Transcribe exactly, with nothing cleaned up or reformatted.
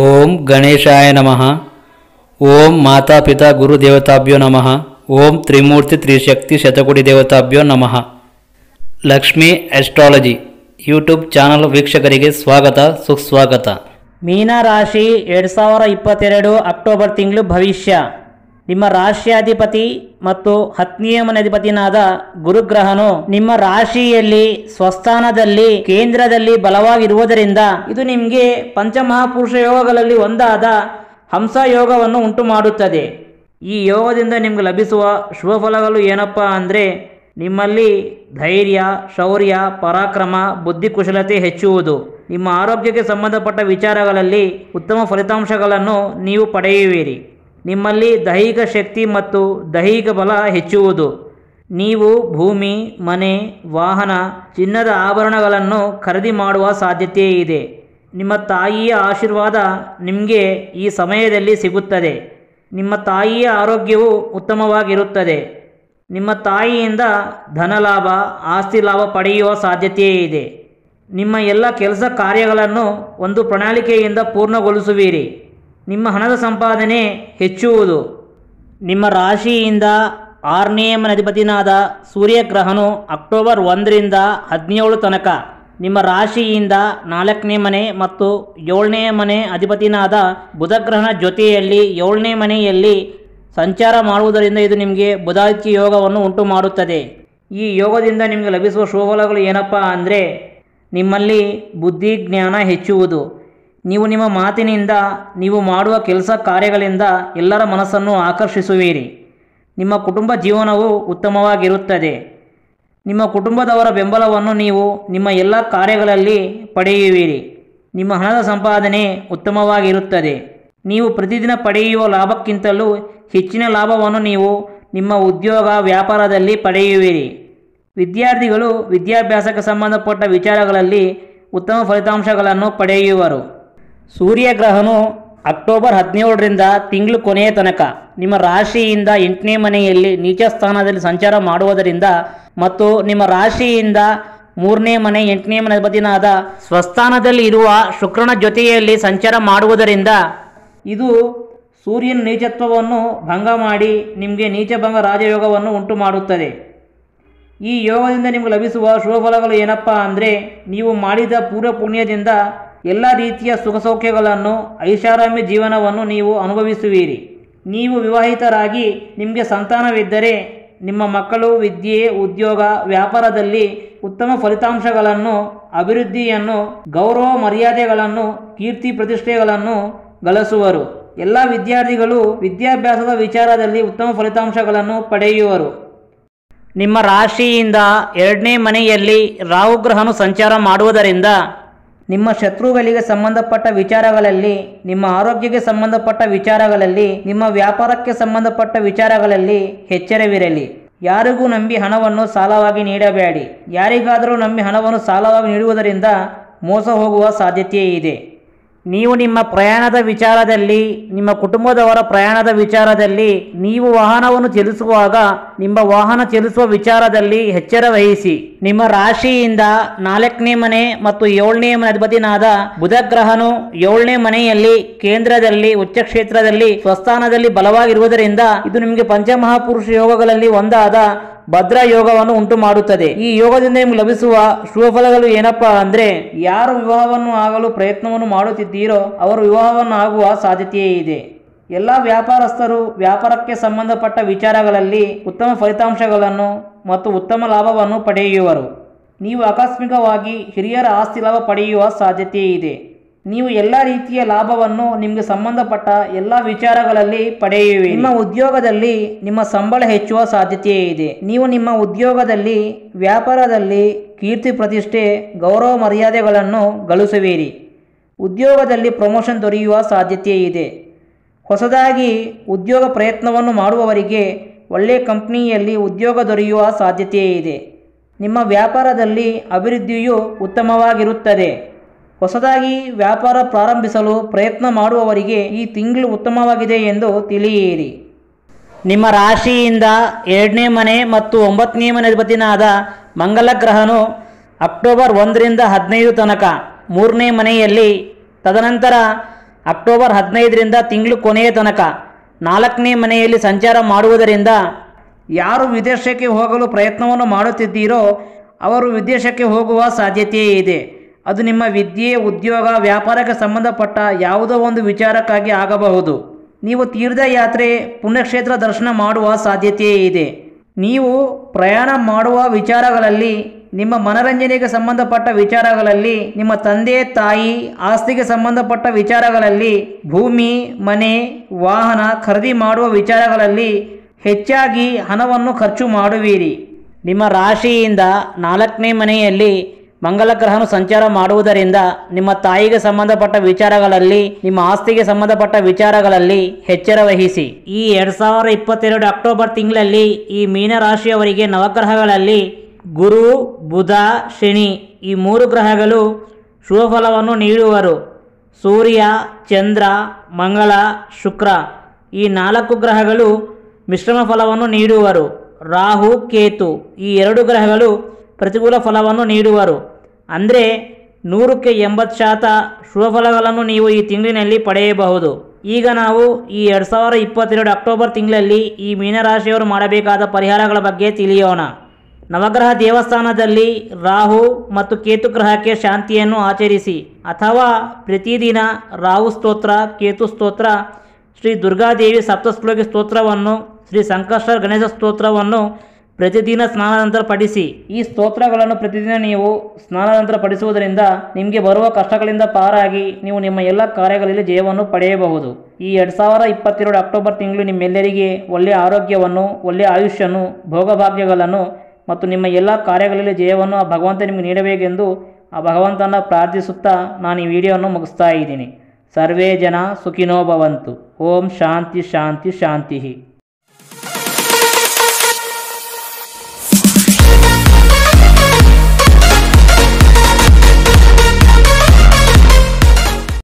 ओम गणेशाय नमः। ओम माता पिता गुरु देवताभ्यो नमः। ओम त्रिमूर्ति त्रिशक्ति शतकोटि देवताभ्यो नमः। लक्ष्मी एस्ट्रालजी यूट्यूब चानल वीक्षकरिगे स्वागत सुस्वागत। मीना राशि एर सवर इपत्तेरडु अक्टोबर तिंगलु भविष्य। ನಿಮ್ಮ ರಾಶ್ಯಾಧಿಪತಿ ಮತ್ತು ಹತ್ತನೇ ಮನೆಯಾಧಿಪತಿಯಾದ ಗುರುಗ್ರಹನು ನಿಮ್ಮ ರಾಶಿಯಲ್ಲಿ ಸ್ವಸ್ಥಾನದಲ್ಲಿ ಕೇಂದ್ರದಲ್ಲಿ ಬಲವಾಗಿರುವುದರಿಂದ ಇದು ನಿಮಗೆ ಪಂಚಮಹಾಪುರುಷ ಯೋಗಗಳಲ್ಲಿ ಒಂದಾದ ಹಂಸ ಯೋಗವನ್ನು ಉಂಟು ಮಾಡುತ್ತದೆ. ಈ ಯೋಗದಿಂದ ನಿಮಗೆ ಲಭಿಸುವ ಶುಭ ಫಲಗಳು ಏನಪ್ಪ ಅಂದರೆ ನಿಮ್ಮಲ್ಲಿ ಧೈರ್ಯ, ಶೌರ್ಯ, ಪರಾಕ್ರಮ, ಬುದ್ಧಿಕುಶಲತೆ ಹೆಚ್ಚುವುದು. ನಿಮ್ಮ ಆರೋಗ್ಯಕ್ಕೆ ಸಂಬಂಧಪಟ್ಟ ವಿಚಾರಗಳಲ್ಲಿ ಉತ್ತಮ ಫಲಿತಾಂಶಗಳನ್ನು ನೀವು ಪಡೆಯುವಿರಿ. ನಿಮ್ಮಲ್ಲಿ ದೈಹಿಕ ಶಕ್ತಿ ಮತ್ತು ದೈಹಿಕ ಬಲ ಹೆಚ್ಚುವುದು. ನೀವು ಭೂಮಿ, ಮನೆ, ವಾಹನ, ಚಿನ್ನದ ಆಭರಣಗಳನ್ನು ಖರೀದಿ ಮಾಡುವ ಸಾಧ್ಯತೆ ಇದೆ. ನಿಮ್ಮ ತಾಯಿಯ ಆಶೀರ್ವಾದ ನಿಮಗೆ ಈ ಸಮಯದಲ್ಲಿ ಸಿಗುತ್ತದೆ. ನಿಮ್ಮ ತಾಯಿಯ ಆರೋಗ್ಯವು ಉತ್ತಮವಾಗಿರುತ್ತದೆ. ನಿಮ್ಮ ತಾಯಿಯಿಂದ ಧನಲಾಭ, ಆಸ್ತಿ ಲಾಭ ಪಡೆಯುವ ಸಾಧ್ಯತೆ ಇದೆ. ನಿಮ್ಮ ಎಲ್ಲ ಕೆಲಸ ಕಾರ್ಯಗಳನ್ನು ಒಂದು ಪ್ರಣಾಳಿಕೆಯಿಂದ ಪೂರ್ಣಗೊಳಿಸುವಿರಿ. ನಿಮ್ಮ ಹಣದ ಸಂಪಾದನೆ ಹೆಚ್ಚುವುದು. ನಿಮ್ಮ ರಾಶಿಯಿಂದ ಆರನೇ ಮನೆಯಾಧಿಪತಿಯಾದ ಸೂರ್ಯಗ್ರಹನು ಅಕ್ಟೋಬರ್ ಒಂದರಿಂದ ಹದಿನೇಳು ತನಕ ನಿಮ್ಮ ರಾಶಿಯಿಂದ ನಾಲ್ಕನೇ ಮನೆ ಮತ್ತು ಏಳನೇ ಮನೆ ಅಧಿಪತಿಯಾದ ಬುಧಗ್ರಹನ ಜೊತೆಯಲ್ಲಿ ಏಳನೇ ಮನೆಯಲ್ಲಿ ಸಂಚಾರ ಮಾಡುವುದರಿಂದ ಇದು ನಿಮಗೆ ಬುಧಾದಿತ್ಯ ಯೋಗವನ್ನು ಉಂಟು ಮಾಡುತ್ತದೆ. ಈ ಯೋಗದಿಂದ ನಿಮಗೆ ಲಭಿಸುವ ಶುಭಫಲಗಳು ಏನಪ್ಪ ಅಂದರೆ ನಿಮ್ಮಲ್ಲಿ ಬುದ್ಧಿ ಜ್ಞಾನ ಹೆಚ್ಚುವುದು. ನೀವು ನಿಮ್ಮ ಮಾತಿನಿಂದ, ನೀವು ಮಾಡುವ ಕೆಲಸ ಕಾರ್ಯಗಳಿಂದ ಎಲ್ಲರ ಮನಸ್ಸನ್ನು ಆಕರ್ಷಿಸುವಿರಿ. ನಿಮ್ಮ ಕುಟುಂಬ ಜೀವನವು ಉತ್ತಮವಾಗಿರುತ್ತದೆ. ನಿಮ್ಮ ಕುಟುಂಬದವರ ಬೆಂಬಲವನ್ನು ನೀವು ನಿಮ್ಮ ಎಲ್ಲ ಕಾರ್ಯಗಳಲ್ಲಿ ಪಡೆಯುವಿರಿ. ನಿಮ್ಮ ಹಣದ ಸಂಪಾದನೆ ಉತ್ತಮವಾಗಿರುತ್ತದೆ. ನೀವು ಪ್ರತಿದಿನ ಪಡೆಯುವ ಲಾಭಕ್ಕಿಂತಲೂ ಹೆಚ್ಚಿನ ಲಾಭವನ್ನು ನೀವು ನಿಮ್ಮ ಉದ್ಯೋಗ ವ್ಯಾಪಾರದಲ್ಲಿ ಪಡೆಯುವಿರಿ. ವಿದ್ಯಾರ್ಥಿಗಳು ವಿದ್ಯಾಭ್ಯಾಸಕ್ಕೆ ಸಂಬಂಧಪಟ್ಟ ವಿಚಾರಗಳಲ್ಲಿ ಉತ್ತಮ ಫಲಿತಾಂಶಗಳನ್ನು ಪಡೆಯುವರು. ಸೂರ್ಯಗ್ರಹನು ಅಕ್ಟೋಬರ್ ಹದಿನೇಳರಿಂದ ತಿಂಗಳು ಕೊನೆಯ ತನಕ ನಿಮ್ಮ ರಾಶಿಯಿಂದ ಎಂಟನೇ ಮನೆಯಲ್ಲಿ ನೀಚ ಸ್ಥಾನದಲ್ಲಿ ಸಂಚಾರ ಮಾಡುವುದರಿಂದ ಮತ್ತು ನಿಮ್ಮ ರಾಶಿಯಿಂದ ಮೂರನೇ ಮನೆ ಎಂಟನೇ ಮನೆ ಅಧಿಪತಿಯಾದ ಸ್ವಸ್ಥಾನದಲ್ಲಿ ಇರುವ ಶುಕ್ರನ ಜೊತೆಯಲ್ಲಿ ಸಂಚಾರ ಮಾಡುವುದರಿಂದ ಇದು ಸೂರ್ಯನ ನೀಚತ್ವವನ್ನು ಭಂಗ ಮಾಡಿ ನಿಮಗೆ ನೀಚಭಂಗ ರಾಜಯೋಗವನ್ನು ಉಂಟು ಮಾಡುತ್ತದೆ. ಈ ಯೋಗದಿಂದ ನಿಮಗೆ ಲಭಿಸುವ ಶುಭ ಫಲಗಳು ಏನಪ್ಪ ಅಂದರೆ ನೀವು ಮಾಡಿದ ಪೂರ್ವ ಪುಣ್ಯದಿಂದ ಎಲ್ಲ ರೀತಿಯ ಸುಖ ಸೌಖ್ಯಗಳನ್ನು, ಐಷಾರಾಮಿ ಜೀವನವನ್ನು ನೀವು ಅನುಭವಿಸುವಿರಿ. ನೀವು ವಿವಾಹಿತರಾಗಿ ನಿಮಗೆ ಸಂತಾನವಿದ್ದರೆ ನಿಮ್ಮ ಮಕ್ಕಳು ವಿದ್ಯೆ, ಉದ್ಯೋಗ, ವ್ಯಾಪಾರದಲ್ಲಿ ಉತ್ತಮ ಫಲಿತಾಂಶಗಳನ್ನು, ಅಭಿವೃದ್ಧಿಯನ್ನು, ಗೌರವ ಮರ್ಯಾದೆಗಳನ್ನು, ಕೀರ್ತಿ ಪ್ರತಿಷ್ಠೆಗಳನ್ನು ಗಳಿಸುವರು. ಎಲ್ಲ ವಿದ್ಯಾರ್ಥಿಗಳು ವಿದ್ಯಾಭ್ಯಾಸದ ವಿಚಾರದಲ್ಲಿ ಉತ್ತಮ ಫಲಿತಾಂಶಗಳನ್ನು ಪಡೆಯುವರು. ನಿಮ್ಮ ರಾಶಿಯಿಂದ ಎರಡನೇ ಮನೆಯಲ್ಲಿ ರಾಹುಗ್ರಹನು ಸಂಚಾರ ಮಾಡುವುದರಿಂದ ನಿಮ್ಮ ಶತ್ರುಗಳಿಗೆ ಸಂಬಂಧಪಟ್ಟ ವಿಚಾರಗಳಲ್ಲಿ, ನಿಮ್ಮ ಆರೋಗ್ಯಕ್ಕೆ ಸಂಬಂಧಪಟ್ಟ ವಿಚಾರಗಳಲ್ಲಿ, ನಿಮ್ಮ ವ್ಯಾಪಾರಕ್ಕೆ ಸಂಬಂಧಪಟ್ಟ ವಿಚಾರಗಳಲ್ಲಿ ಎಚ್ಚರವಿರಲಿ. ಯಾರಿಗೂ ನಂಬಿ ಹಣವನ್ನು ಸಾಲವಾಗಿ ನೀಡಬೇಡಿ. ಯಾರಿಗಾದರೂ ನಂಬಿ ಹಣವನ್ನು ಸಾಲವಾಗಿ ನೀಡುವುದರಿಂದ ಮೋಸ ಹೋಗುವ ಸಾಧ್ಯತೆ ಇದೆ. ನೀವು ನಿಮ್ಮ ಪ್ರಯಾಣದ ವಿಚಾರದಲ್ಲಿ, ನಿಮ್ಮ ಕುಟುಂಬದವರ ಪ್ರಯಾಣದ ವಿಚಾರದಲ್ಲಿ, ನೀವು ವಾಹನವನ್ನು ಚಲಿಸುವಾಗ ನಿಮ್ಮ ವಾಹನ ಚಲಿಸುವ ವಿಚಾರದಲ್ಲಿ ಎಚ್ಚರ ವಹಿಸಿ. ನಿಮ್ಮ ರಾಶಿಯಿಂದ ನಾಲ್ಕನೇ ಮನೆ ಮತ್ತು ಏಳನೇ ಮನೆ ಅಧಿಪತಿಯಾದ ಬುಧಗ್ರಹನು ಏಳನೇ ಮನೆಯಲ್ಲಿ ಕೇಂದ್ರದಲ್ಲಿ ಉಚ್ಚ ಕ್ಷೇತ್ರದಲ್ಲಿ ಸ್ವಸ್ಥಾನದಲ್ಲಿ ಬಲವಾಗಿರುವುದರಿಂದ ಇದು ನಿಮಗೆ ಪಂಚಮಹಾಪುರುಷ ಯೋಗಗಳಲ್ಲಿ ಒಂದಾದ ಭದ್ರ ಯೋಗವನ್ನು ಉಂಟು ಮಾಡುತ್ತದೆ. ಈ ಯೋಗದಿಂದ ನಿಮ್ಗೆ ಲಭಿಸುವ ಶುಭ ಫಲಗಳು ಏನಪ್ಪಾ ಅಂದ್ರೆ ಯಾರು ವಿವಾಹವನ್ನು ಆಗಲು ಪ್ರಯತ್ನವನ್ನು ಮಾಡುತ್ತಿದ್ದೀರೋ ಅವರು ವಿವಾಹವನ್ನು ಆಗುವ ಸಾಧ್ಯತೆಯೇ ಇದೆ. ಎಲ್ಲ ವ್ಯಾಪಾರಸ್ಥರು ವ್ಯಾಪಾರಕ್ಕೆ ಸಂಬಂಧಪಟ್ಟ ವಿಚಾರಗಳಲ್ಲಿ ಉತ್ತಮ ಫಲಿತಾಂಶಗಳನ್ನು ಮತ್ತು ಉತ್ತಮ ಲಾಭವನ್ನು ಪಡೆಯುವರು. ನೀವು ಆಕಸ್ಮಿಕವಾಗಿ ಹಿರಿಯರ ಆಸ್ತಿ ಲಾಭ ಪಡೆಯುವ ಸಾಧ್ಯತೆ ಇದೆ. ನೀವು ಎಲ್ಲ ರೀತಿಯ ಲಾಭವನ್ನು ನಿಮಗೆ ಸಂಬಂಧಪಟ್ಟ ಎಲ್ಲ ವಿಚಾರಗಳಲ್ಲಿ ಪಡೆಯುವೆ. ನಿಮ್ಮ ಉದ್ಯೋಗದಲ್ಲಿ ನಿಮ್ಮ ಸಂಬಳ ಹೆಚ್ಚುವ ಸಾಧ್ಯತೆ ಇದೆ. ನೀವು ನಿಮ್ಮ ಉದ್ಯೋಗದಲ್ಲಿ, ವ್ಯಾಪಾರದಲ್ಲಿ ಕೀರ್ತಿ ಪ್ರತಿಷ್ಠೆ, ಗೌರವ ಮರ್ಯಾದೆಗಳನ್ನು ಗಳಿಸುವಿರಿ. ಉದ್ಯೋಗದಲ್ಲಿ ಪ್ರಮೋಷನ್ ದೊರೆಯುವ ಸಾಧ್ಯತೆ ಇದೆ. ಹೊಸದಾಗಿ ಉದ್ಯೋಗ ಪ್ರಯತ್ನವನ್ನು ಮಾಡುವವರಿಗೆ ಒಳ್ಳೆಯ ಕಂಪ್ನಿಯಲ್ಲಿ ಉದ್ಯೋಗ ದೊರೆಯುವ ಸಾಧ್ಯತೆ ಇದೆ. ನಿಮ್ಮ ವ್ಯಾಪಾರದಲ್ಲಿ ಅಭಿವೃದ್ಧಿಯು ಉತ್ತಮವಾಗಿರುತ್ತದೆ. ಹೊಸದಾಗಿ ವ್ಯಾಪಾರ ಪ್ರಾರಂಭಿಸಲು ಪ್ರಯತ್ನ ಮಾಡುವವರಿಗೆ ಈ ತಿಂಗಳು ಉತ್ತಮವಾಗಿದೆ ಎಂದು ತಿಳಿಯಿರಿ. ನಿಮ್ಮ ರಾಶಿಯಿಂದ ಎರಡನೇ ಮನೆ ಮತ್ತು ಒಂಬತ್ತನೇ ಮನೆ ಅಧಿಪತಿಯಾದ ಮಂಗಲ ಗ್ರಹನು ಅಕ್ಟೋಬರ್ ಒಂದರಿಂದ ಹದಿನೈದು ತನಕ ಮೂರನೇ ಮನೆಯಲ್ಲಿ, ತದನಂತರ ಅಕ್ಟೋಬರ್ ಹದಿನೈದರಿಂದ ತಿಂಗಳು ಕೊನೆಯ ತನಕ ನಾಲ್ಕನೇ ಮನೆಯಲ್ಲಿ ಸಂಚಾರ ಮಾಡುವುದರಿಂದ ಯಾರು ವಿದೇಶಕ್ಕೆ ಹೋಗಲು ಪ್ರಯತ್ನವನ್ನು ಮಾಡುತ್ತಿದ್ದೀರೋ ಅವರು ವಿದೇಶಕ್ಕೆ ಹೋಗುವ ಸಾಧ್ಯತೆಯೇ ಇದೆ. ಅದು ನಿಮ್ಮ ವಿದ್ಯೆ, ಉದ್ಯೋಗ, ವ್ಯಾಪಾರಕ್ಕೆ ಸಂಬಂಧಪಟ್ಟ ಯಾವುದೋ ಒಂದು ವಿಚಾರಕ್ಕಾಗಿ ಆಗಬಹುದು. ನೀವು ತೀರ್ಥಯಾತ್ರೆ, ಪುಣ್ಯಕ್ಷೇತ್ರ ದರ್ಶನ ಮಾಡುವ ಸಾಧ್ಯತೆಯೇ ಇದೆ. ನೀವು ಪ್ರಯಾಣ ಮಾಡುವ ವಿಚಾರಗಳಲ್ಲಿ, ನಿಮ್ಮ ಮನರಂಜನೆಗೆ ಸಂಬಂಧಪಟ್ಟ ವಿಚಾರಗಳಲ್ಲಿ, ನಿಮ್ಮ ತಂದೆ ತಾಯಿ ಆಸ್ತಿಗೆ ಸಂಬಂಧಪಟ್ಟ ವಿಚಾರಗಳಲ್ಲಿ, ಭೂಮಿ, ಮನೆ, ವಾಹನ ಖರೀದಿ ಮಾಡುವ ವಿಚಾರಗಳಲ್ಲಿ ಹೆಚ್ಚಾಗಿ ಹಣವನ್ನು ಖರ್ಚು ಮಾಡುವಿರಿ. ನಿಮ್ಮ ರಾಶಿಯಿಂದ ನಾಲ್ಕನೇ ಮನೆಯಲ್ಲಿ ಮಂಗಲ ಗ್ರಹನು ಸಂಚಾರ ಮಾಡುವುದರಿಂದ ನಿಮ್ಮ ತಾಯಿಗೆ ಸಂಬಂಧಪಟ್ಟ ವಿಚಾರಗಳಲ್ಲಿ, ನಿಮ್ಮ ಆಸ್ತಿಗೆ ಸಂಬಂಧಪಟ್ಟ ವಿಚಾರಗಳಲ್ಲಿ ಎಚ್ಚರ ವಹಿಸಿ. ಈ ಎರಡು ಸಾವಿರ ಇಪ್ಪತ್ತೆರಡು ಅಕ್ಟೋಬರ್ ತಿಂಗಳಲ್ಲಿ ಈ ಮೀನರಾಶಿಯವರಿಗೆ ನವಗ್ರಹಗಳಲ್ಲಿ ಗುರು, ಬುಧ, ಶನಿ ಈ ಮೂರು ಗ್ರಹಗಳು ಶುಭ ಫಲವನ್ನು ನೀಡುವರು. ಸೂರ್ಯ, ಚಂದ್ರ, ಮಂಗಳ, ಶುಕ್ರ ಈ ನಾಲ್ಕು ಗ್ರಹಗಳು ಮಿಶ್ರಮ ಫಲವನ್ನು ನೀಡುವರು. ರಾಹು, ಕೇತು ಈ ಎರಡು ಗ್ರಹಗಳು ಪ್ರತಿಕೂಲ ಫಲವನ್ನು ನೀಡುವರು. ಅಂದರೆ ನೂರಕ್ಕೆ ಎಂಬತ್ತು ಶಾತ ಶುಭ ಫಲಗಳನ್ನು ನೀವು ಈ ತಿಂಗಳಿನಲ್ಲಿ ಪಡೆಯಬಹುದು. ಈಗ ನಾವು ಈ ಎರಡು ಸಾವಿರ ಇಪ್ಪತ್ತೆರಡು ಅಕ್ಟೋಬರ್ ತಿಂಗಳಲ್ಲಿ ಈ ಮೀನರಾಶಿಯವರು ಮಾಡಬೇಕಾದ ಪರಿಹಾರಗಳ ಬಗ್ಗೆ ತಿಳಿಯೋಣ. ನವಗ್ರಹ ದೇವಸ್ಥಾನದಲ್ಲಿ ರಾಹು ಮತ್ತು ಕೇತು ಗ್ರಹಕ್ಕೆ ಶಾಂತಿಯನ್ನು ಆಚರಿಸಿ ಅಥವಾ ಪ್ರತಿದಿನ ರಾಹು ಸ್ತೋತ್ರ, ಕೇತು ಸ್ತೋತ್ರ, ಶ್ರೀ ದುರ್ಗಾದೇವಿ ಸಪ್ತಶ್ಲೋಕಿ ಸ್ತೋತ್ರವನ್ನು, ಶ್ರೀ ಸಂಕಷ್ಟ ಗಣೇಶ ಸ್ತೋತ್ರವನ್ನು ಪ್ರತಿದಿನ ಸ್ನಾನಾನಂತರ ಪಡಿಸಿ. ಈ ಸ್ತೋತ್ರಗಳನ್ನು ಪ್ರತಿದಿನ ನೀವು ಸ್ನಾನಾನಂತರ ಪಡಿಸುವುದರಿಂದ ನಿಮಗೆ ಬರುವ ಕಷ್ಟಗಳಿಂದ ಪಾರಾಗಿ ನೀವು ನಿಮ್ಮ ಎಲ್ಲ ಕಾರ್ಯಗಳಲ್ಲಿ ಜಯವನ್ನು ಪಡೆಯಬಹುದು. ಈ ಎರಡು ಸಾವಿರ ಇಪ್ಪತ್ತೆರಡು ಅಕ್ಟೋಬರ್ ತಿಂಗಳು ನಿಮ್ಮೆಲ್ಲರಿಗೆ ಒಳ್ಳೆಯ ಆರೋಗ್ಯವನ್ನು, ಒಳ್ಳೆಯ ಆಯುಷ್ಯನ್ನು, ಭೋಗಭಾಗ್ಯಗಳನ್ನು ಮತ್ತು ನಿಮ್ಮ ಎಲ್ಲ ಕಾರ್ಯಗಳಲ್ಲಿ ಜಯವನ್ನು ಆ ಭಗವಂತ ನಿಮಗೆ ನೀಡಬೇಕೆಂದು ಆ ಭಗವಂತನ ಪ್ರಾರ್ಥಿಸುತ್ತಾ ನಾನು ಈ ವಿಡಿಯೋವನ್ನು ಮುಗಿಸ್ತಾ ಇದ್ದೀನಿ. ಸರ್ವೇ ಜನ ಸುಖಿನೋ ಭವಂತು. ಓಂ ಶಾಂತಿ ಶಾಂತಿ ಶಾಂತಿ.